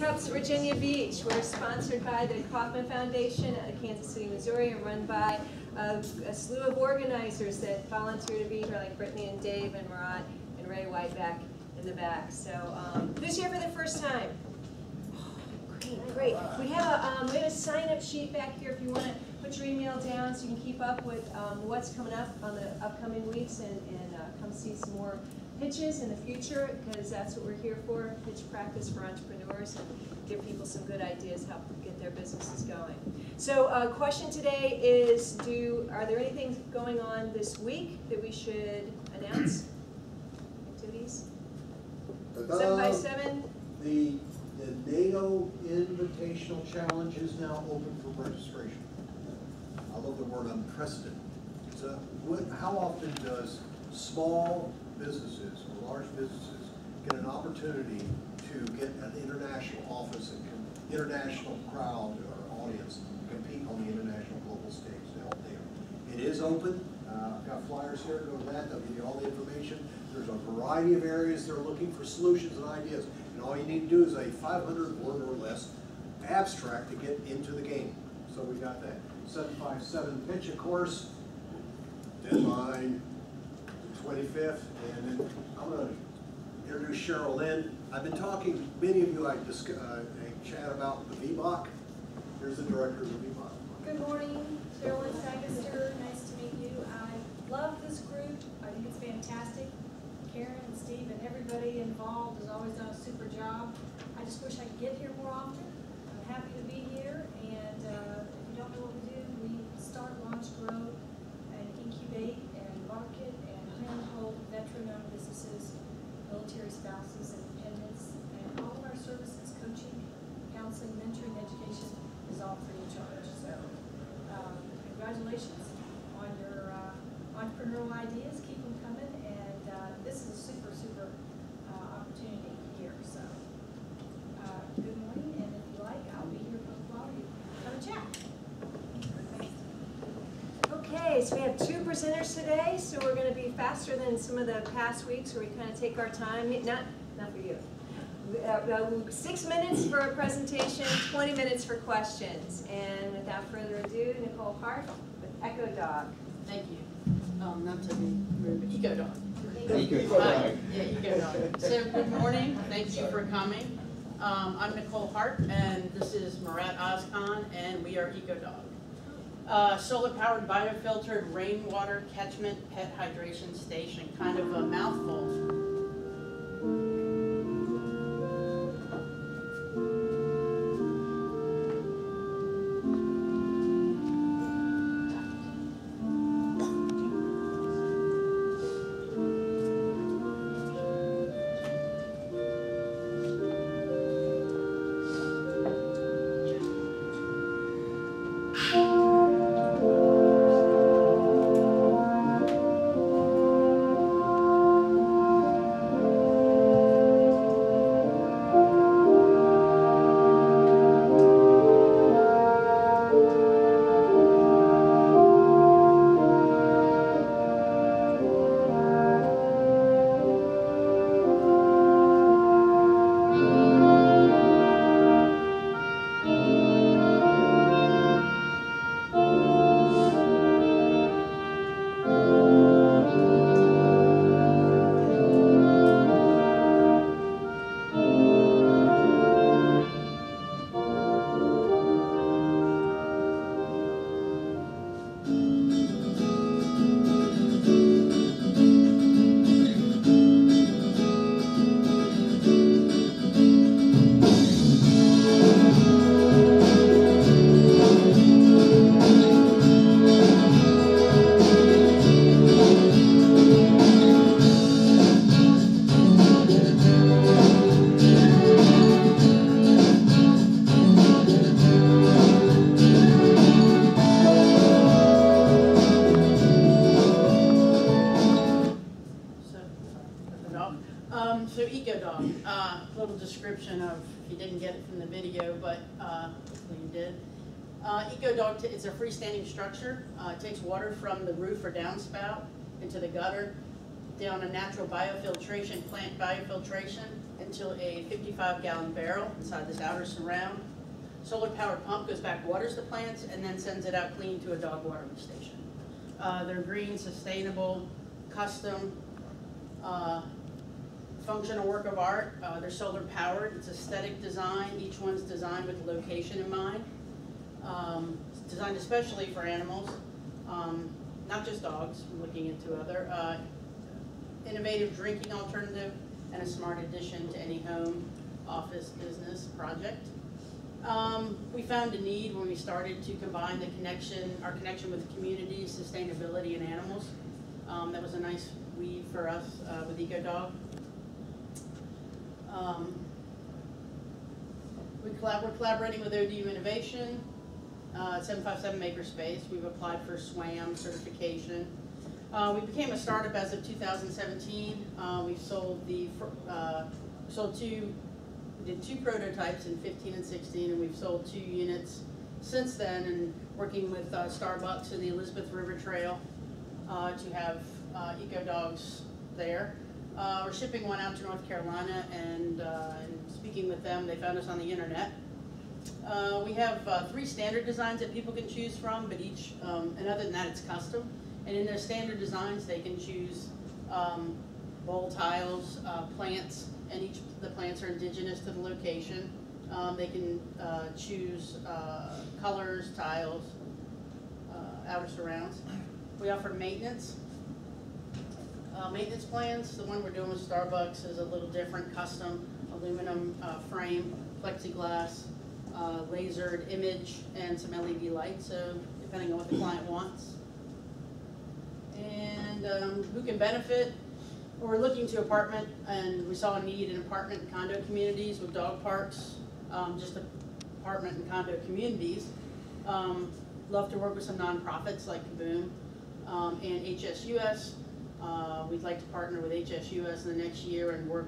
Cups Virginia Beach. We're sponsored by the Kauffman Foundation out of Kansas City, Missouri, and run by a slew of organizers that volunteer to be here, like Brittany and Dave and Marat and Ray Whiteback in the back. So this year for the first time. Great. We have a sign-up sheet back here if you want to put your email down so you can keep up with what's coming up on the upcoming weeks and come see some more pitches in the future, because that's what we're here for, pitch practice for entrepreneurs and give people some good ideas how to get their businesses going. So question today is, are there any things going on this week that we should announce? Activities? 7x7? The NATO invitational challenge is now open for registration. I love the word unprecedented. So how often does small businesses or large businesses get an opportunity to get an international office and international crowd or audience to compete on the international global stage? It is open. I've got flyers here. Go to that. They'll give you all the information. There's a variety of areas they're looking for solutions and ideas. And all you need to do is a 500-word or less abstract to get into the game. So we got that. 757 pitch, of course, deadline 25th. And then I'm going to introduce Cheryl Lynn. I've been talking, many of you I chat about the VBOC. Here's the director of the VBOC. Good morning, Cheryl Lynn Sagester. Nice to meet you. I love this group. I think it's fantastic. Karen and Steve and everybody involved has always done a super job. I just wish I could get here more often. I'm happy to be here, and if you don't know what we do, we start, launch, grow, and incubate, and market, and handhold veteran-owned businesses, military spouses, and dependents, and all of our services, coaching, counseling, mentoring, education is all free of charge. So congratulations on your entrepreneurial ideas. Keep them coming. This is a super, super opportunity here, so good morning, and if you like, I'll be here for a while. Come and chat. Okay, so we have two presenters today, so we're going to be faster than some of the past weeks where we kind of take our time. Not for you. 6 minutes for a presentation, 20 minutes for questions. And without further ado, Nicole Hart with Ecodog. Thank you. Not to be rude, but Ecodog. So good morning. Thank you for coming. I'm Nicole Hart, and this is Marat Ozkan, and we are Ecodog. Solar-powered biofiltered rainwater catchment pet hydration station. Kind of a mouthful. Ecodog, it's a freestanding structure. It takes water from the roof or downspout into the gutter, down a natural biofiltration, plant biofiltration, and into a 55-gallon barrel inside this outer surround. Solar-powered pump goes back, waters the plants, and then sends it out clean to a dog watering station. They're green, sustainable, custom, functional work of art. They're solar-powered. It's aesthetic design. Each one's designed with the location in mind. It's designed especially for animals, not just dogs. I'm looking into other innovative drinking alternative and a smart addition to any home, office, business project. We found a need when we started to combine the connection, our connection with the community, sustainability, and animals. That was a nice weave for us with Ecodog. We're collaborating with ODU Innovation, 757 Makerspace. We've applied for SWAM certification. We became a startup as of 2017. We've sold two prototypes in 15 and 16, and we've sold 2 units since then. And working with Starbucks and the Elizabeth River Trail to have Ecodogs there. We're shipping one out to North Carolina, and speaking with them, they found us on the internet. We have 3 standard designs that people can choose from, but each, and other than that, it's custom. And in their standard designs, they can choose bowl tiles, plants, and each of the plants are indigenous to the location. They can choose colors, tiles, outer surrounds. We offer maintenance. Maintenance plans, the one we're doing with Starbucks is a little different, custom aluminum frame, plexiglass, lasered image, and some LED lights, so depending on what the client wants. And who can benefit? Well, we're looking to apartment, and we saw a need in apartment and condo communities with dog parks, just apartment and condo communities. Love to work with some nonprofits like Kaboom and HSUS. We'd like to partner with HSUS in the next year and work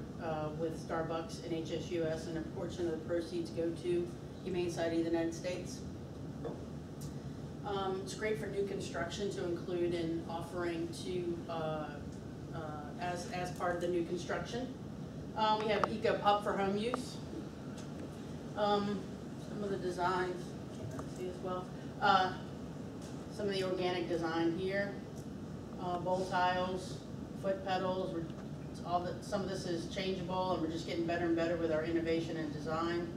with Starbucks and HSUS, and a portion of the proceeds go to Humane Society of the United States. It's great for new construction to include an offering to as part of the new construction. We have EcoPup for home use. Some of the designs, can't see as well. Some of the organic design here, bowl tiles, foot pedals. Some of this is changeable, and we're just getting better and better with our innovation and design.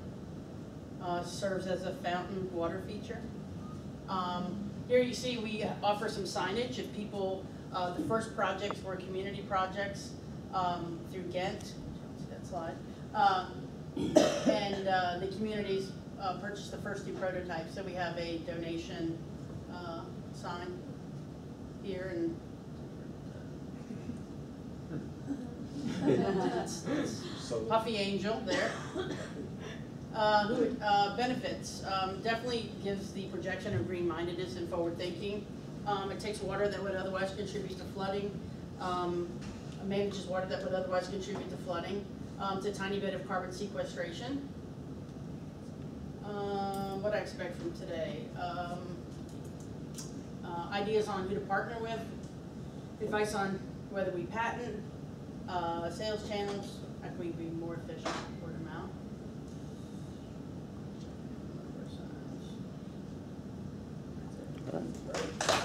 Serves as a fountain water feature. Here you see we offer some signage if people. The first projects were community projects through Ghent. See that slide. And the communities purchased the first 2 prototypes. So we have a donation sign here, and that's Puffy Angel there. Who benefits? Definitely gives the projection of green-mindedness and forward thinking. It takes water that would otherwise contribute to flooding, manages water that would otherwise contribute to flooding. It's a tiny bit of carbon sequestration. What I expect from today. Ideas on who to partner with, advice on whether we patent, sales channels, how can we be more efficient, word of mouth. That's it. All right.